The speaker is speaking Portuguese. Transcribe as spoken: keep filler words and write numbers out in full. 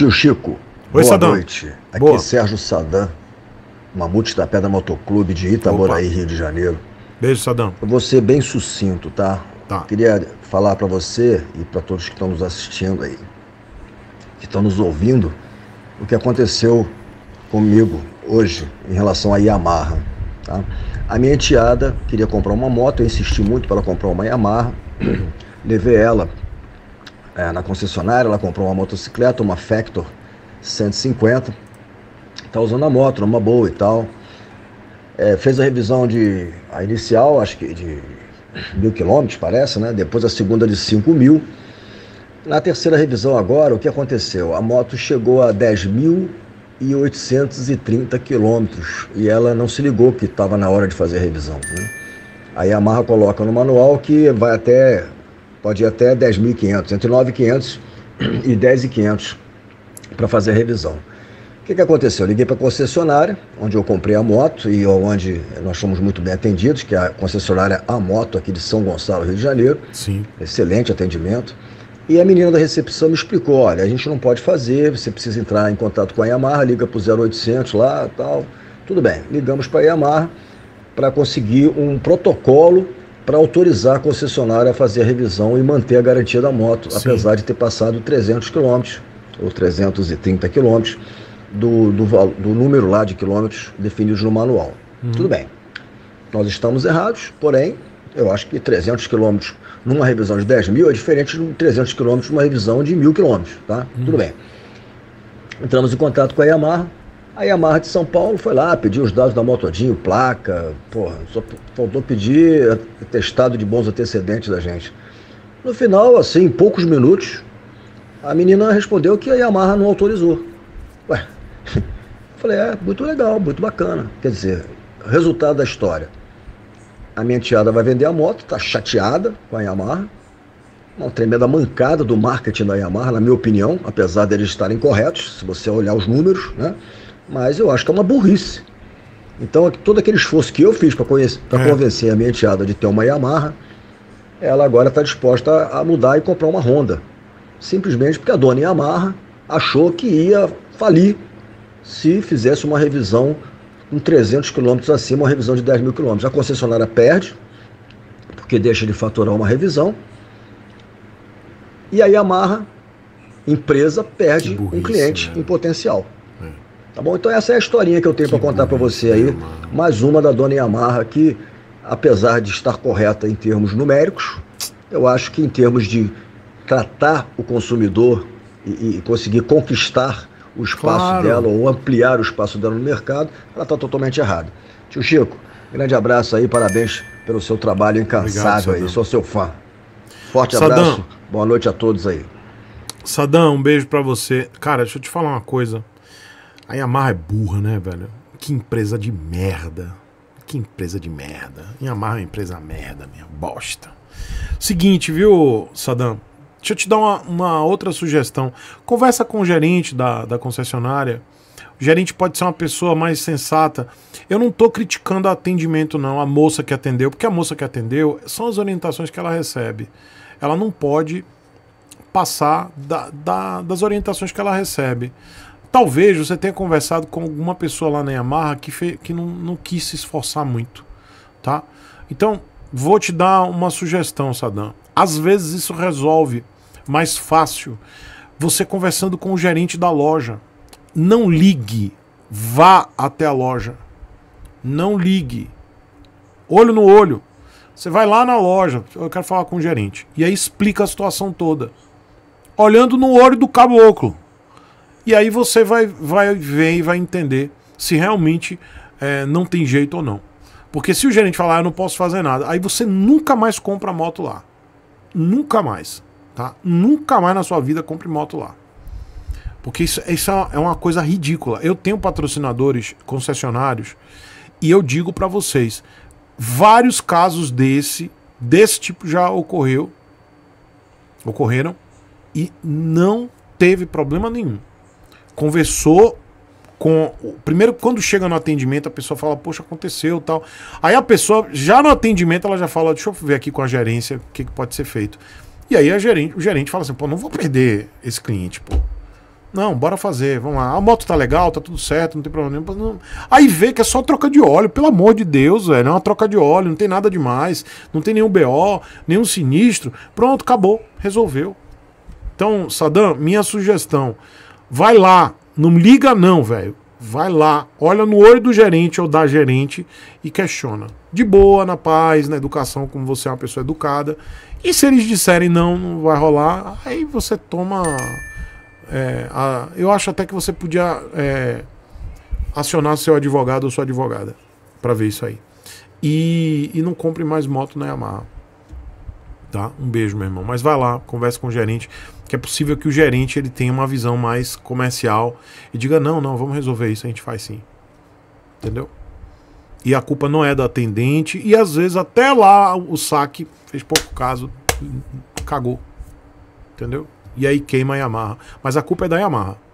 Tio Chico, Oi, boa Sadam. noite. Aqui boa. Sérgio Sadam, mamute da Pedra Motoclube de Itaboraí, Opa. Rio de Janeiro. Beijo, Sadam. Eu vou ser bem sucinto, tá? Tá. Queria falar para você e para todos que estão nos assistindo aí, que estão nos ouvindo, o que aconteceu comigo hoje em relação à Yamaha. Tá? A minha enteada queria comprar uma moto, eu insisti muito para ela comprar uma Yamaha, levei ela é, na concessionária, ela comprou uma motocicleta, uma Factor cento e cinquenta, está usando a moto, numa boa e tal, é, fez a revisão de, a inicial, acho que de mil quilômetros, parece, né? Depois a segunda de cinco mil, na terceira revisão agora, o que aconteceu? A moto chegou a dez mil e oitocentos e trinta quilômetros e ela não se ligou que estava na hora de fazer a revisão, né? A Yamaha coloca no manual que vai até, pode ir até dez mil e quinhentos, entre nove mil e quinhentos e dez mil e quinhentos para fazer a revisão. O que, que aconteceu? Eu liguei para a concessionária, onde eu comprei a moto e onde nós fomos muito bem atendidos, que é a concessionária A Moto aqui de São Gonçalo, Rio de Janeiro. Sim. Excelente atendimento. E a menina da recepção me explicou, olha, a gente não pode fazer, você precisa entrar em contato com a Yamaha, liga para o zero oitocentos lá e tal. Tudo bem, ligamos para a Yamaha para conseguir um protocolo para autorizar a concessionária a fazer a revisão e manter a garantia da moto, Sim. apesar de ter passado trezentos quilômetros, ou trezentos e trinta quilômetros, do, do, do número lá de quilômetros definidos no manual. Uhum. Tudo bem, nós estamos errados, porém, eu acho que trezentos quilômetros numa revisão de dez mil é diferente de trezentos quilômetros numa revisão de mil quilômetros, tá? Hum. Tudo bem. Entramos em contato com a Yamaha. A Yamaha de São Paulo foi lá, pediu os dados da motodinho, placa, porra, só faltou pedir atestado de bons antecedentes da gente. No final, assim, em poucos minutos, a menina respondeu que a Yamaha não autorizou. Ué, falei, é, muito legal, muito bacana. Quer dizer, resultado da história. A minha enteada vai vender a moto, está chateada com a Yamaha, uma tremenda mancada do marketing da Yamaha, na minha opinião, apesar deles estarem corretos, se você olhar os números, né? Mas eu acho que é uma burrice. Então, todo aquele esforço que eu fiz para é. convencer a minha enteada de ter uma Yamaha, ela agora está disposta a mudar e comprar uma Honda, simplesmente porque a dona Yamaha achou que ia falir se fizesse uma revisão com trezentos quilômetros acima, uma revisão de dez mil quilômetros. A concessionária perde, porque deixa de faturar uma revisão. E aí a Yamaha, empresa, perde burrice, um cliente né? em potencial. É. Tá bom? Então essa é a historinha que eu tenho para contar para você aí. Yamaha. Mais uma da dona Yamaha que, apesar de estar correta em termos numéricos, eu acho que em termos de tratar o consumidor e, e conseguir conquistar o espaço claro. dela, ou ampliar o espaço dela no mercado, ela está totalmente errada. Tio Chico, grande abraço aí, parabéns pelo seu trabalho incansável. Obrigado, aí, sou seu fã. Forte Sadam. abraço, boa noite a todos aí. Sadam, um beijo pra você. Cara, deixa eu te falar uma coisa. A Yamaha é burra, né, velho? Que empresa de merda. Que empresa de merda. Yamaha é uma empresa merda, minha bosta. Seguinte, viu, Sadam? Deixa eu te dar uma, uma outra sugestão. Conversa com o gerente da, da concessionária. O gerente pode ser uma pessoa mais sensata. Eu não tô criticando o atendimento, não. A moça que atendeu, porque a moça que atendeu são as orientações que ela recebe. Ela não pode passar da, da, das orientações que ela recebe. Talvez você tenha conversado com alguma pessoa lá na Yamaha que, fe, que não, não quis se esforçar muito, tá? Então, vou te dar uma sugestão, Sadam. Às vezes isso resolve mais fácil você conversando com o gerente da loja. Não ligue, vá até a loja. Não ligue. Olho no olho. Você vai lá na loja, eu quero falar com o gerente. E aí explica a situação toda. Olhando no olho do caboclo. E aí você vai, vai ver e vai entender se realmente é, não tem jeito ou não. Porque se o gerente falar, eu não posso fazer nada, aí você nunca mais compra a moto lá. Nunca mais, tá? Nunca mais na sua vida compre moto lá. Porque isso, isso é uma coisa ridícula. Eu tenho patrocinadores, concessionários, e eu digo pra vocês, vários casos desse, desse tipo já ocorreu, ocorreram, e não teve problema nenhum. Conversou com... Primeiro, quando chega no atendimento, a pessoa fala, poxa, aconteceu e tal. Aí a pessoa, já no atendimento, ela já fala, deixa eu ver aqui com a gerência o que, que pode ser feito. E aí a gerente, o gerente fala assim, pô, não vou perder esse cliente, pô. Não, bora fazer, vamos lá. A moto tá legal, tá tudo certo, não tem problema nenhum. Não. Aí vê que é só troca de óleo, pelo amor de Deus, velho. É uma troca de óleo, não tem nada demais, não tem nenhum B O, nenhum sinistro. Pronto, acabou, resolveu. Então, Sadam, minha sugestão, vai lá, não liga não, velho. Vai lá, olha no olho do gerente ou da gerente e questiona. De boa, na paz, na educação, como você é uma pessoa educada. E se eles disserem não, não vai rolar, aí você toma... É, a, eu acho até que você podia é, acionar seu advogado ou sua advogada para ver isso aí. E, e não compre mais moto na Yamaha. Tá? Um beijo, meu irmão. Mas vai lá, converse com o gerente, que é possível que o gerente ele tenha uma visão mais comercial e diga, não, não, vamos resolver isso, a gente faz sim. Entendeu? E a culpa não é da atendente e às vezes até lá o saque fez pouco caso, cagou. Entendeu? E aí queima a Yamaha. Mas a culpa é da Yamaha.